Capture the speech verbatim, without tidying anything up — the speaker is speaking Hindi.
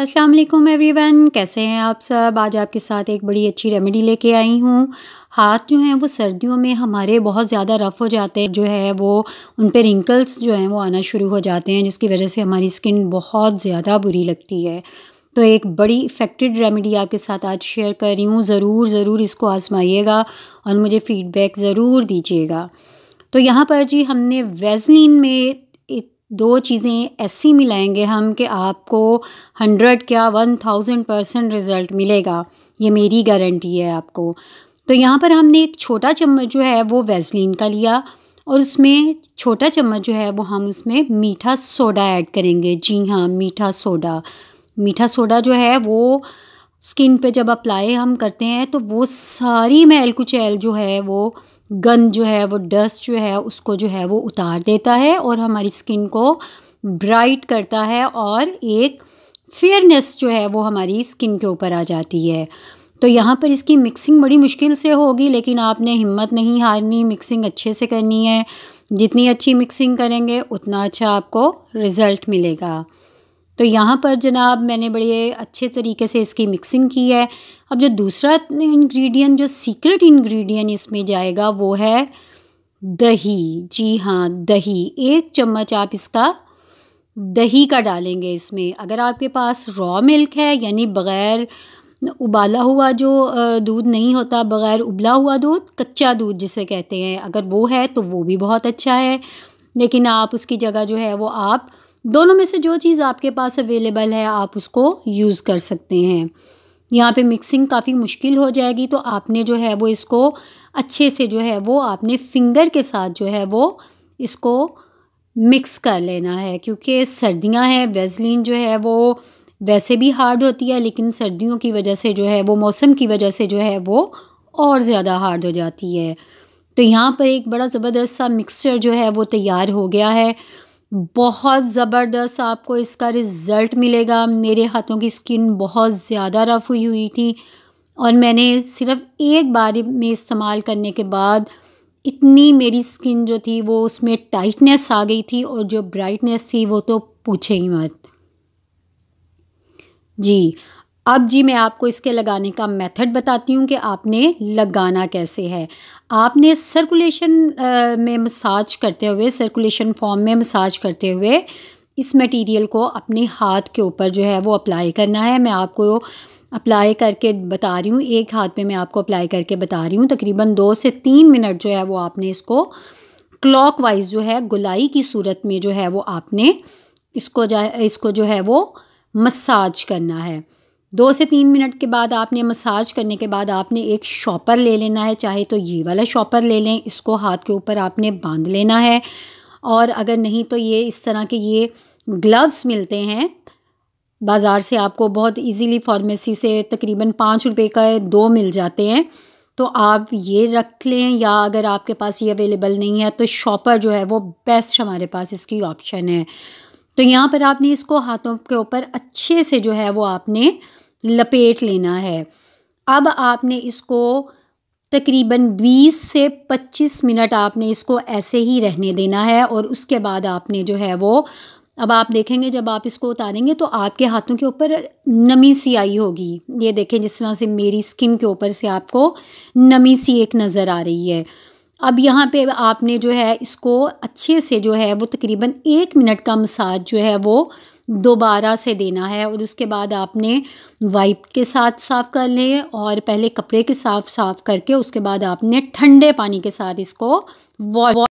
अस्सलाम वालेकुम एवरीवन, कैसे हैं आप सब। आज आपके साथ एक बड़ी अच्छी रेमेडी लेके आई हूँ। हाथ जो हैं वो सर्दियों में हमारे बहुत ज़्यादा रफ़ हो जाते हैं, जो है वो उन पे रिंकल्स जो हैं वो आना शुरू हो जाते हैं, जिसकी वजह से हमारी स्किन बहुत ज़्यादा बुरी लगती है। तो एक बड़ी इफेक्टेड रेमेडी आपके साथ आज शेयर कर रही हूँ। ज़रूर ज़रूर इसको आजमाइएगा और मुझे फ़ीडबैक ज़रूर दीजिएगा। तो यहाँ पर जी हमने वैसलीन में दो चीज़ें ऐसी मिलाएंगे हम कि आपको हंड्रेड क्या वन थाउजेंड परसेंट रिज़ल्ट मिलेगा, ये मेरी गारंटी है आपको। तो यहाँ पर हमने एक छोटा चम्मच जो है वो वैसलीन का लिया और उसमें छोटा चम्मच जो है वो हम उसमें मीठा सोडा ऐड करेंगे। जी हाँ, मीठा सोडा। मीठा सोडा जो है वो स्किन पे जब अप्लाई हम करते हैं तो वो सारी मैल कुचैल जो है वो गंद जो है वो डस्ट जो है उसको जो है वो उतार देता है और हमारी स्किन को ब्राइट करता है और एक फेयरनेस जो है वो हमारी स्किन के ऊपर आ जाती है। तो यहाँ पर इसकी मिक्सिंग बड़ी मुश्किल से होगी, लेकिन आपने हिम्मत नहीं हारनी, मिक्सिंग अच्छे से करनी है। जितनी अच्छी मिक्सिंग करेंगे उतना अच्छा आपको रिज़ल्ट मिलेगा। तो यहाँ पर जनाब मैंने बड़े अच्छे तरीके से इसकी मिक्सिंग की है। अब जो दूसरा इंग्रेडिएंट, जो सीक्रेट इंग्रेडिएंट इसमें जाएगा वो है दही। जी हाँ, दही। एक चम्मच आप इसका दही का डालेंगे इसमें। अगर आपके पास रॉ मिल्क है, यानी बग़ैर उबाला हुआ जो दूध नहीं होता, बग़ैर उबला हुआ दूध, कच्चा दूध जिसे कहते हैं, अगर वो है तो वो भी बहुत अच्छा है। लेकिन आप उसकी जगह जो है वो आप दोनों में से जो चीज़ आपके पास अवेलेबल है आप उसको यूज़ कर सकते हैं। यहाँ पे मिक्सिंग काफ़ी मुश्किल हो जाएगी, तो आपने जो है वो इसको अच्छे से जो है वो आपने फिंगर के साथ जो है वो इसको मिक्स कर लेना है, क्योंकि सर्दियाँ हैं। वैसलीन जो है वो वैसे भी हार्ड होती है, लेकिन सर्दियों की वजह से जो है वो, मौसम की वजह से जो है वो और ज़्यादा हार्ड हो जाती है। तो यहाँ पर एक बड़ा ज़बरदस्त सा मिक्सचर जो है वो तैयार हो गया है। बहुत ज़बरदस्त आपको इसका रिज़ल्ट मिलेगा। मेरे हाथों की स्किन बहुत ज़्यादा रफ़ हुई हुई थी और मैंने सिर्फ़ एक बार में इस्तेमाल करने के बाद इतनी मेरी स्किन जो थी वो उसमें टाइटनेस आ गई थी और जो ब्राइटनेस थी वो तो पूछे ही मत जी। अब जी मैं आपको इसके लगाने का मेथड बताती हूँ कि आपने लगाना कैसे है। आपने सर्कुलेशन में मसाज करते हुए, सर्कुलेशन फॉर्म में मसाज करते हुए इस मटेरियल को अपने हाथ के ऊपर जो है वो अप्लाई करना है। मैं आपको अप्लाई करके बता रही हूँ, एक हाथ पे मैं आपको अप्लाई करके बता रही हूँ। तकरीबन दो से तीन मिनट जो है वो आपने इसको क्लॉकवाइज जो है गोलाई की सूरत में जो है वो आपने इसको जा इसको जो है वो मसाज करना है। दो से तीन मिनट के बाद आपने मसाज करने के बाद आपने एक शॉपर ले लेना है, चाहे तो ये वाला शॉपर ले लें, इसको हाथ के ऊपर आपने बांध लेना है। और अगर नहीं तो ये इस तरह के ये ग्लव्स मिलते हैं बाज़ार से, आपको बहुत इजीली फार्मेसी से तकरीबन पाँच रुपए का दो मिल जाते हैं, तो आप ये रख लें। या अगर आपके पास ये अवेलेबल नहीं है तो शॉपर जो है वो बेस्ट हमारे पास इसकी ऑप्शन है। तो यहाँ पर आपने इसको हाथों के ऊपर अच्छे से जो है वो आपने लपेट लेना है। अब आपने इसको तकरीबन बीस से पच्चीस मिनट आपने इसको ऐसे ही रहने देना है और उसके बाद आपने जो है वो, अब आप देखेंगे जब आप इसको उतारेंगे तो आपके हाथों के ऊपर नमी सी आई होगी। ये देखें जिस तरह से मेरी स्किन के ऊपर से आपको नमी सी एक नज़र आ रही है। अब यहाँ पे आपने जो है इसको अच्छे से जो है वो तकरीबन एक मिनट का मसाज जो है वो दोबारा से देना है और उसके बाद आपने वाइप के साथ साफ़ कर लें और पहले कपड़े के साफ साफ करके उसके बाद आपने ठंडे पानी के साथ इसको वॉश